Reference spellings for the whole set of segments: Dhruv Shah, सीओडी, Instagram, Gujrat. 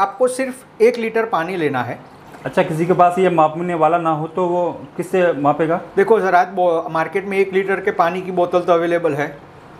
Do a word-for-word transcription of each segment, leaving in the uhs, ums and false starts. आपको सिर्फ एक लीटर पानी लेना है। अच्छा, किसी के पास ये मापने वाला ना हो तो वो किससे मापेगा? देखो सर, आज मार्केट में एक लीटर के पानी की बोतल तो अवेलेबल है,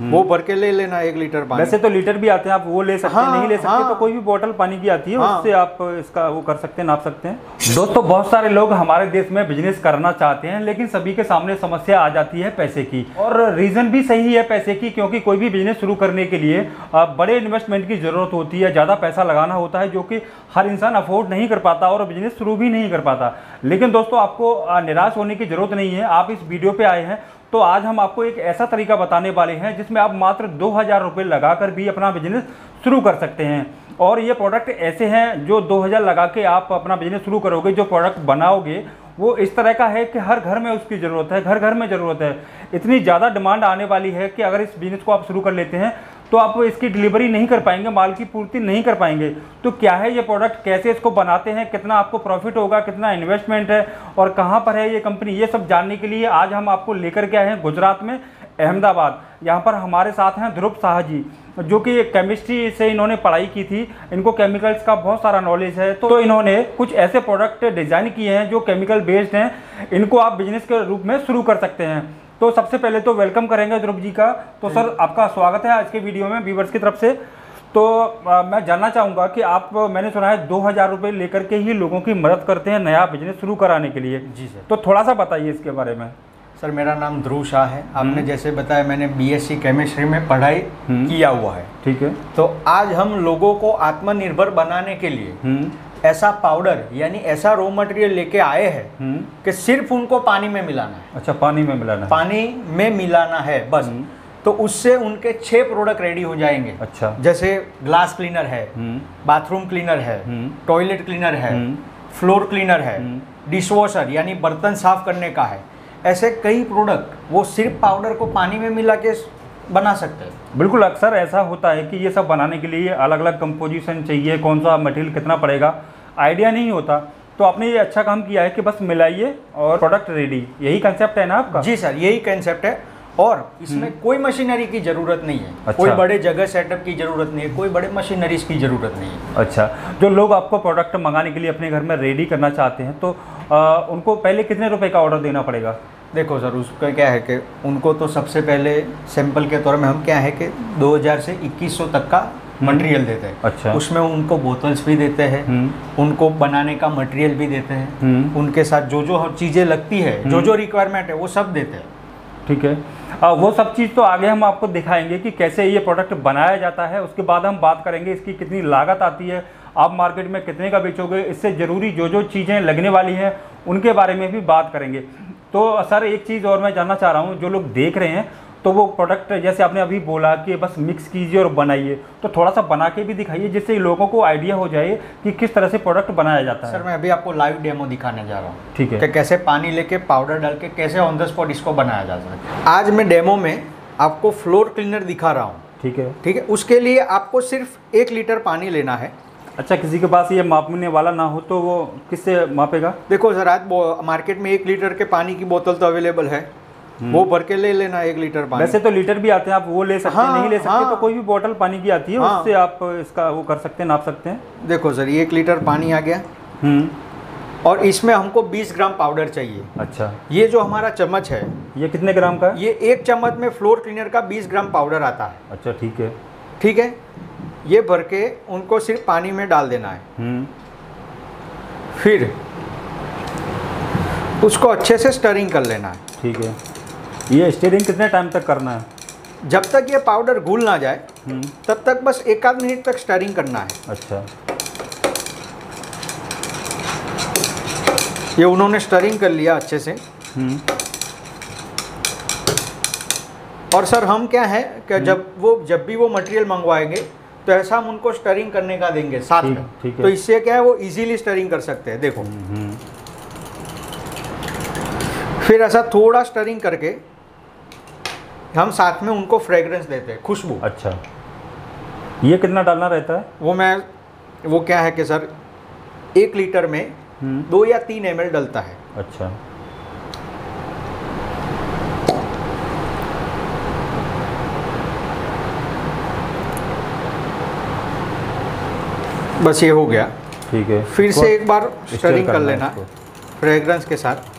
वो भर के ले लेना एक लीटर पानी। वैसे तो लीटर भी आते हैं, आप वो ले सकते हैं, हाँ, नहीं ले सकते हाँ, तो कोई भी बोतल पानी की आती है, हाँ, उससे आप इसका वो कर सकते हैं, नाप सकते हैं। दोस्तों, बहुत सारे लोग हमारे देश में बिजनेस करना चाहते हैं, लेकिन सभी के सामने समस्या आ जाती है पैसे की, और रीज़न भी सही है पैसे की, क्योंकि कोई भी बिजनेस शुरू करने के लिए बड़े इन्वेस्टमेंट की ज़रूरत होती है, ज़्यादा पैसा लगाना होता है, जो कि हर इंसान अफोर्ड नहीं कर पाता और बिजनेस शुरू भी नहीं कर पाता। लेकिन दोस्तों, आपको निराश होने की ज़रूरत नहीं है। आप इस वीडियो पर आए हैं तो आज हम आपको एक ऐसा तरीका बताने वाले हैं जिसमें आप मात्र दो हज़ार रुपये लगा कर भी अपना बिजनेस शुरू कर सकते हैं। और ये प्रोडक्ट ऐसे हैं जो दो हज़ार लगा के आप अपना बिजनेस शुरू करोगे, जो प्रोडक्ट बनाओगे वो इस तरह का है कि हर घर में उसकी ज़रूरत है, घर घर में ज़रूरत है। इतनी ज़्यादा डिमांड आने वाली है कि अगर इस बिज़नेस को आप शुरू कर लेते हैं तो आप इसकी डिलीवरी नहीं कर पाएंगे, माल की पूर्ति नहीं कर पाएंगे। तो क्या है ये प्रोडक्ट, कैसे इसको बनाते हैं, कितना आपको प्रॉफिट होगा, कितना इन्वेस्टमेंट है और कहाँ पर है ये कंपनी, ये सब जानने के लिए आज हम आपको लेकर के आए हैं गुजरात में, अहमदाबाद। यहाँ पर हमारे साथ हैं ध्रुव शाह जी, जो कि केमिस्ट्री से इन्होंने पढ़ाई की थी, इनको केमिकल्स का बहुत सारा नॉलेज है। तो इन्होंने कुछ ऐसे प्रोडक्ट डिज़ाइन किए हैं जो केमिकल बेस्ड हैं, इनको आप बिजनेस के रूप में शुरू कर सकते हैं। तो सबसे पहले तो वेलकम करेंगे ध्रुव जी का। तो सर, आपका स्वागत है आज के वीडियो में व्यूवर्स की तरफ से। तो आ, मैं जानना चाहूँगा कि आप, मैंने सुना है दो हज़ार रुपये लेकर के ही लोगों की मदद करते हैं नया बिजनेस शुरू कराने के लिए। जी सर, तो थोड़ा सा बताइए इसके बारे में। सर, मेरा नाम ध्रुव शाह है। आपने जैसे बताया, मैंने बीएससी केमिस्ट्री में पढ़ाई किया हुआ है, ठीक है। तो आज हम लोगों को आत्मनिर्भर बनाने के लिए ऐसा पाउडर यानी ऐसा रॉ मटेरियल लेके आए हैं कि सिर्फ उनको पानी में मिलाना है। अच्छा, पानी में मिलाना है, पानी में मिलाना है बस। तो उससे उनके छह प्रोडक्ट रेडी हो जाएंगे। अच्छा, जैसे ग्लास क्लीनर है, बाथरूम क्लीनर है, टॉयलेट क्लीनर है, फ्लोर क्लीनर है, डिशवॉशर यानी बर्तन साफ करने का है। ऐसे कई प्रोडक्ट वो सिर्फ पाउडर को पानी में मिला के बना सकते हैं। बिल्कुल, अक्सर ऐसा होता है कि ये सब बनाने के लिए अलग अलग कंपोजिशन चाहिए, कौन सा मटेरियल कितना पड़ेगा आइडिया नहीं होता। तो आपने ये अच्छा काम किया है कि बस मिलाइए और प्रोडक्ट रेडी, यही कंसेप्ट है ना आपका? जी सर, यही कंसेप्ट है। और इसमें कोई मशीनरी की ज़रूरत नहीं है। अच्छा, कोई बड़े जगह सेटअप की ज़रूरत नहीं है, कोई बड़े मशीनरीज की ज़रूरत नहीं है। अच्छा, जो लोग आपको प्रोडक्ट मंगाने के लिए अपने घर में रेडी करना चाहते हैं तो आ, उनको पहले कितने रुपए का ऑर्डर देना पड़ेगा? देखो सर, उसका क्या है कि उनको तो सबसे पहले सैंपल के तौर में हम क्या है कि दो हज़ार से इक्कीस सौ तक का मटेरियल देते हैं। अच्छा, उसमें उनको बोतल्स भी देते हैं, उनको बनाने का मटेरियल भी देते हैं, उनके साथ जो जो चीज़ें लगती है, जो जो रिक्वायरमेंट है वो सब देते हैं, ठीक है। आ, वो सब चीज़ तो आगे हम आपको दिखाएंगे कि कैसे ये प्रोडक्ट बनाया जाता है। उसके बाद हम बात करेंगे इसकी कितनी लागत आती है, आप मार्केट में कितने का बेचोगे, इससे ज़रूरी जो जो चीज़ें लगने वाली हैं उनके बारे में भी बात करेंगे। तो सर, एक चीज़ और मैं जानना चाह रहा हूँ, जो लोग देख रहे हैं तो वो प्रोडक्ट जैसे आपने अभी बोला कि बस मिक्स कीजिए और बनाइए, तो थोड़ा सा बना के भी दिखाइए जिससे लोगों को आइडिया हो जाए कि किस तरह से प्रोडक्ट बनाया जाता है। सर, मैं अभी आपको लाइव डेमो दिखाने जा रहा हूँ, ठीक है, कि कैसे पानी लेके पाउडर डाल के कैसे ऑन द स्पॉट इसको बनाया जाता है। आज मैं डेमो में आपको फ्लोर क्लीनर दिखा रहा हूँ, ठीक है, ठीक है। उसके लिए आपको सिर्फ एक लीटर पानी लेना है। अच्छा, किसी के पास ये मापने वाला ना हो तो वो किससे मापेगा? देखो सर, आज मार्केट में एक लीटर के पानी की बोतल तो अवेलेबल है, वो भर के ले लेना एक लीटर पानी। वैसे तो लीटर भी आते हैं, आप वो ले सकते हैं, हाँ, नहीं ले सकते हाँ, तो कोई भी बोतल पानी की आती है, हाँ, उससे आप इसका वो कर सकते हैं, नाप सकते हैं। देखो सर, एक लीटर पानी आ गया और इसमें हमको बीस ग्राम पाउडर चाहिए। अच्छा, ये जो हमारा चम्मच है ये कितने ग्राम का? ये एक चम्मच में फ्लोर क्लीनर का बीस ग्राम पाउडर आता है। अच्छा, ठीक है, ठीक है। ये भर के उनको सिर्फ पानी में डाल देना है, फिर उसको अच्छे से स्टरिंग कर लेना है, ठीक है। ये स्टीयरिंग कितने टाइम तक करना है? जब तक ये पाउडर घुल ना जाए तब तक, बस एक आध मिनट तक स्टीयरिंग करना है। अच्छा, ये उन्होंने स्टीयरिंग कर लिया अच्छे से। और सर, हम क्या है कि जब वो जब भी वो मटेरियल मंगवाएंगे तो ऐसा हम उनको स्टीयरिंग करने का देंगे साथ में, तो इससे क्या है वो इजीली स्टीयरिंग कर सकते हैं। देखो, फिर ऐसा थोड़ा स्टरिंग करके हम साथ में उनको फ्रेग्रेंस देते हैं, खुशबू। अच्छा, ये कितना डालना रहता है? वो मैं वो क्या है कि सर, एक लीटर में दो या तीन एम एल डलता है। अच्छा, बस ये हो गया, ठीक है। फिर से एक बार स्टरिंग कर लेना फ्रेग्रेंस के साथ।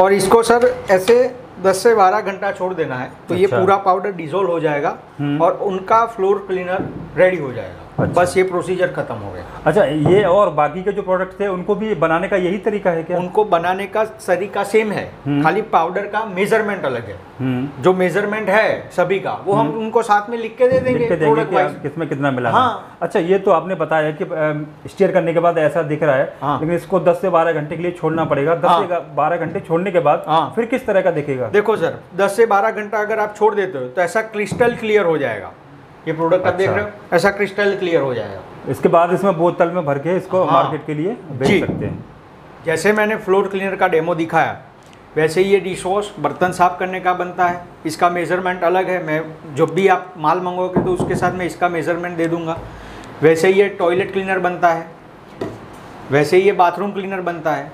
और इसको सर ऐसे दस से बारह घंटा छोड़ देना है, तो अच्छा। ये पूरा पाउडर डिसोल्व हो जाएगा और उनका फ्लोर क्लीनर रेडी हो जाएगा। अच्छा। बस ये प्रोसीजर खत्म हो गया। अच्छा, ये और बाकी के जो प्रोडक्ट थे उनको भी बनाने का यही तरीका है क्या? उनको बनाने का तरीका सेम है, खाली पाउडर का मेजरमेंट अलग है। जो मेजरमेंट है सभी का वो हम उनको साथ में लिख के दे देंगे, किसमें कितना मिला। हाँ। अच्छा, ये तो आपने बताया कि स्टीयर करने के बाद ऐसा दिख रहा है, लेकिन इसको दस से बारह घंटे के लिए छोड़ना पड़ेगा। दस से बारह घंटे छोड़ने के बाद फिर किस तरह का दिखेगा? देखो सर, दस से बारह घंटा अगर आप छोड़ देते हो तो ऐसा क्रिस्टल क्लियर हो जाएगा। ये प्रोडक्ट आप देख रहे हो, ऐसा क्रिस्टल क्लियर हो जाएगा। इसके बाद इसमें बोतल में भर के इसको हाँ। मार्केट के लिए बेच सकते हैं। जैसे मैंने फ्लोर क्लीनर का डेमो दिखाया, वैसे ये डिश वॉश बर्तन साफ करने का बनता है। इसका मेजरमेंट अलग है, मैं जब भी आप माल मंगोगे तो उसके साथ मैं इसका मेजरमेंट दे दूंगा। वैसे ये टॉयलेट क्लीनर बनता है, वैसे ये बाथरूम क्लीनर बनता है।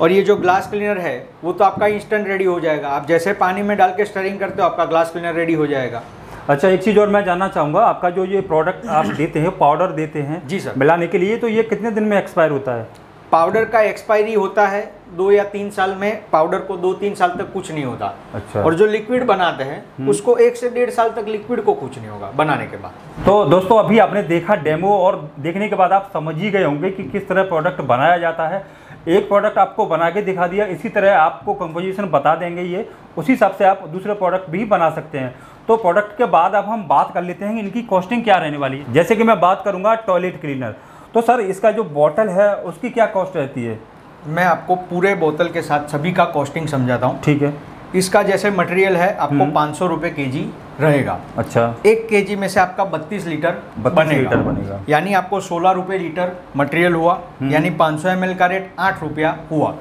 और ये जो ग्लास क्लीनर है वो तो आपका इंस्टेंट रेडी हो जाएगा। आप जैसे पानी में डाल के स्टरिंग करते हो आपका ग्लास क्लीनर रेडी हो जाएगा। अच्छा, एक चीज़ और मैं जानना चाहूँगा, आपका जो ये प्रोडक्ट आप देते हैं, पाउडर देते हैं जी सर मिलाने के लिए, तो ये कितने दिन में एक्सपायर होता है? पाउडर का एक्सपायरी होता है दो या तीन साल में। पाउडर को दो तीन साल तक कुछ नहीं होता। अच्छा। और जो लिक्विड बनाते हैं उसको एक से डेढ़ साल तक लिक्विड को कुछ नहीं होगा बनाने के बाद। तो दोस्तों, अभी आपने देखा डेमो, और देखने के बाद आप समझ ही गए होंगे कि किस तरह प्रोडक्ट बनाया जाता है। एक प्रोडक्ट आपको बना के दिखा दिया, इसी तरह आपको कंपोजिशन बता देंगे, ये उसी हिसाब से आप दूसरे प्रोडक्ट भी बना सकते हैं। तो प्रोडक्ट के बाद अब हम बात कर लेते हैं इनकी कॉस्टिंग क्या रहने वाली है। जैसे कि मैं बात करूंगा टॉयलेट क्लीनर, तो सर इसका जो बोतल है उसकी क्या कॉस्ट रहती है? मैं आपको पूरे बोतल के साथ सभी का कॉस्टिंग समझाता हूँ, ठीक है। इसका जैसे मटेरियल है आपको पाँच सौ रुपये के जी रहेगा। अच्छा। एक के जी में से आपका बत्तीस लीटर बनेगा, बनेगा। यानी आपको सोलह रुपये लीटर मटेरियल हुआ, यानी पाँच सौ एम एल का रेट आठ रुपया हुआ।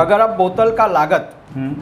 अगर आप बोतल का लागत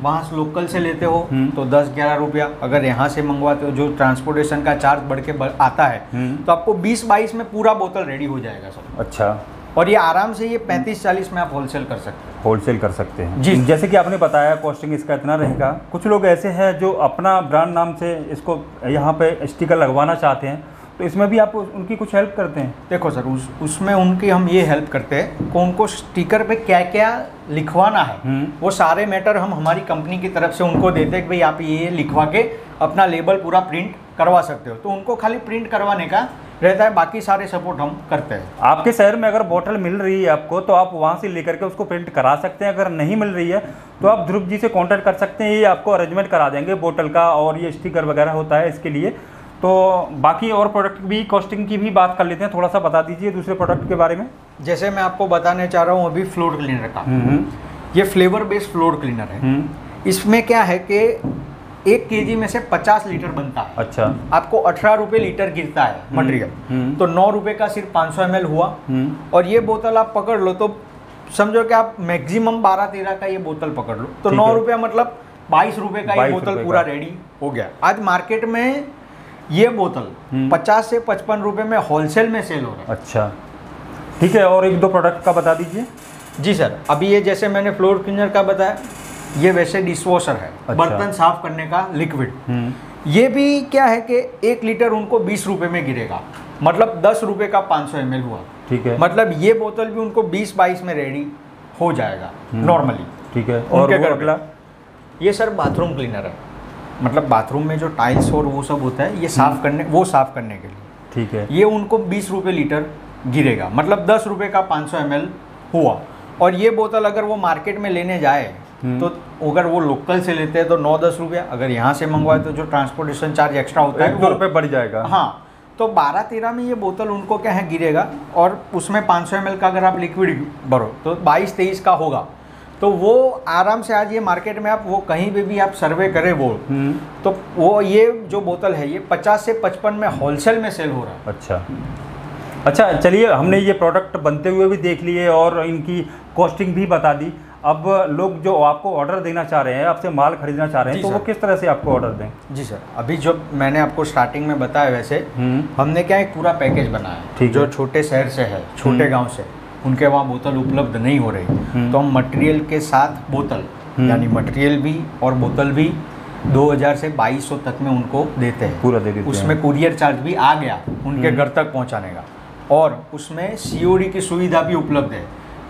वहाँ लोकल से लेते हो तो दस ग्यारह रुपया, अगर यहाँ से मंगवाते हो जो ट्रांसपोर्टेशन का चार्ज बढ़ के आता है तो आपको बीस बाईस में पूरा बोतल रेडी हो जाएगा सर। अच्छा। और ये आराम से ये पैंतीस चालीस में आप होलसेल कर सकते हैं। होलसेल कर सकते हैं जी। जैसे कि आपने बताया कॉस्टिंग इसका इतना रहेगा। कुछ लोग ऐसे हैं जो अपना ब्रांड नाम से इसको यहाँ पे स्टिकर लगवाना चाहते हैं, तो इसमें भी आप उनकी कुछ हेल्प करते हैं? देखो सर, उस उसमें उनकी हम ये हेल्प करते हैं कि उनको स्टिकर पे क्या क्या लिखवाना है वो सारे मैटर हम हमारी कंपनी की तरफ से उनको देते हैं कि भाई आप ये लिखवा के अपना लेबल पूरा प्रिंट करवा सकते हो। तो उनको खाली प्रिंट करवाने का रहता है, बाकी सारे सपोर्ट हम करते हैं। आपके शहर में अगर बोतल मिल रही है आपको तो आप वहाँ से लेकर के उसको प्रिंट करा सकते हैं। अगर नहीं मिल रही है तो आप ध्रुव जी से कॉन्टैक्ट कर सकते हैं, ये आपको अरेंजमेंट करा देंगे बोतल का, और ये स्टिकर वगैरह होता है इसके लिए। तो बाकी और प्रोडक्ट भी कॉस्टिंग की भी बात कर लेते हैं, थोड़ा सा बता दीजिए दूसरे प्रोडक्ट के बारे में। जैसे मैं आपको बताने चाह रहा हूँ अभी फ्लोर क्लीनर का, ये फ्लेवर बेस्ड फ्लोर क्लीनर है। इसमें क्या है कि एक केजी में से पचास लीटर बनता है। अच्छा। आपको अठारह रुपये लीटर गिरता है मटेरियल, तो नौ रुपये का सिर्फ पाँच सौ एम एल हुआ। और ये बोतल आप पकड़ लो तो समझो कि आप मैक्सिमम बारह तेरह का ये बोतल पकड़ लो, तो नौ रुपया मतलब बाईस रुपये का ये बोतल पूरा रेडी हो गया। आज मार्केट में ये बोतल पचास से पचपन रुपये में होलसेल में सेल हो रहा है। अच्छा, ठीक है। और एक दो प्रोडक्ट का बता दीजिए जी सर। अभी ये जैसे मैंने फ्लोर क्लीनर का बताया, ये वैसे डिशवॉशर है। अच्छा। बर्तन साफ करने का लिक्विड, ये भी क्या है कि एक लीटर उनको बीस रुपए में गिरेगा, मतलब दस रुपए का पाँच सौ एम एल हुआ, ठीक है। मतलब ये बोतल भी उनको बीस बाईस में रेडी हो जाएगा नॉर्मली, ठीक है। और अगला ये सर बाथरूम क्लीनर है, मतलब बाथरूम में जो टाइल्स और वो सब होता है ये साफ करने वो साफ करने के लिए, ठीक है। ये उनको बीस रुपये लीटर गिरेगा, मतलब दस रुपये का पाँच सौ एम एल हुआ। और ये बोतल अगर वो मार्केट में लेने जाए तो अगर वो लोकल से लेते हैं तो नौ दस रुपया, अगर यहाँ से मंगवाए तो जो ट्रांसपोर्टेशन चार्ज एक्स्ट्रा होता है दो रुपये बढ़ जाएगा। हाँ, तो बारह तेरह में ये बोतल उनको क्या है गिरेगा, और उसमें पाँच सौ एम एल का अगर आप लिक्विड भरो तो बाईस तेईस का होगा। तो वो आराम से आज ये मार्केट में आप वो कहीं पे भी आप सर्वे करें वो तो वो ये जो बोतल है ये पचास से पचपन में होलसेल में सेल हो रहा है। अच्छा अच्छा चलिए, हमने ये प्रोडक्ट बनते हुए भी देख लिए और इनकी कॉस्टिंग भी बता दी। अब लोग जो आपको ऑर्डर देना चाह रहे हैं, आपसे माल खरीदना चाह रहे हैं, तो वो किस तरह से आपको ऑर्डर दें? जी सर, अभी जो मैंने आपको स्टार्टिंग में बताया वैसे हमने क्या एक पूरा पैकेज बनाया है। जो छोटे शहर से है, छोटे गांव से, उनके वहाँ बोतल उपलब्ध नहीं हो रही, तो हम मटेरियल के साथ बोतल, यानी मटेरियल भी और बोतल भी दो हज़ार से बाईस सौ तक में उनको देते हैं, पूरा देते हैं। उसमें कुरियर चार्ज भी आ गया उनके घर तक पहुंचाने का, और उसमें सीओडी की सुविधा भी उपलब्ध है,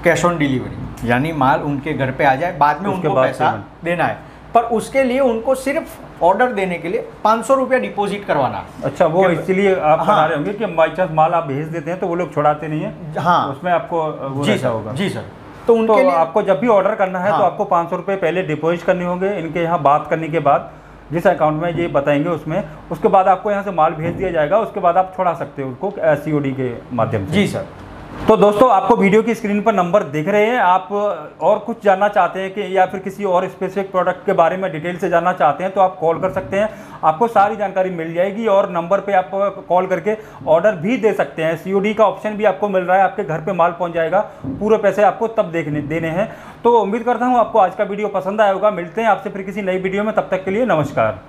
कैश ऑन डिलीवरी, यानी माल उनके घर पे आ जाए, बाद में उनको पैसा देना है। पर उसके लिए उनको सिर्फ ऑर्डर देने के लिए पाँच सौ रुपया डिपोजिट करवाना। अच्छा, वो इसलिए आप बता हाँ, रहे होंगे कि बाई चांस माल आप भेज देते हैं तो वो लोग छुड़ाते नहीं है। हाँ, उसमें आपको जी होगा जी सर। तो उनके तो लिए आपको जब भी ऑर्डर करना है हाँ, तो आपको पाँच सौ रुपये पहले डिपॉजिट करने होंगे इनके यहाँ बात करने के बाद, जिस अकाउंट में ये बताएंगे उसमें। उसके बाद आपको यहाँ से माल भेज दिया जाएगा, उसके बाद आप छोड़ा सकते हो उसको सीओडी के माध्यम से। जी सर। तो दोस्तों, आपको वीडियो की स्क्रीन पर नंबर दिख रहे हैं। आप और कुछ जानना चाहते हैं कि या फिर किसी और स्पेसिफिक प्रोडक्ट के बारे में डिटेल से जानना चाहते हैं तो आप कॉल कर सकते हैं, आपको सारी जानकारी मिल जाएगी। और नंबर पे आप कॉल करके ऑर्डर भी दे सकते हैं, सीओडी का ऑप्शन भी आपको मिल रहा है, आपके घर पे माल पहुंच जाएगा, पूरे पैसे आपको तब देखने देने हैं। तो उम्मीद करता हूँ आपको आज का वीडियो पसंद आया होगा। मिलते हैं आपसे फिर किसी नई वीडियो में, तब तक के लिए नमस्कार।